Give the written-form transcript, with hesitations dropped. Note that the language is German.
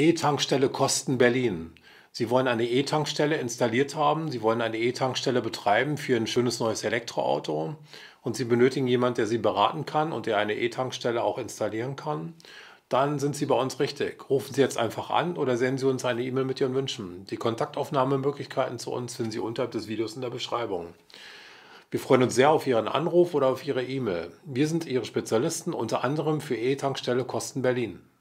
E-Tankstelle kosten Berlin. Sie wollen eine E-Tankstelle installiert haben, Sie wollen eine E-Tankstelle betreiben für ein schönes neues Elektroauto und Sie benötigen jemanden, der Sie beraten kann und der eine E-Tankstelle auch installieren kann. Dann sind Sie bei uns richtig. Rufen Sie jetzt einfach an oder senden Sie uns eine E-Mail mit Ihren Wünschen. Die Kontaktaufnahmemöglichkeiten zu uns finden Sie unterhalb des Videos in der Beschreibung. Wir freuen uns sehr auf Ihren Anruf oder auf Ihre E-Mail. Wir sind Ihre Spezialisten unter anderem für E-Tankstelle Kosten Berlin.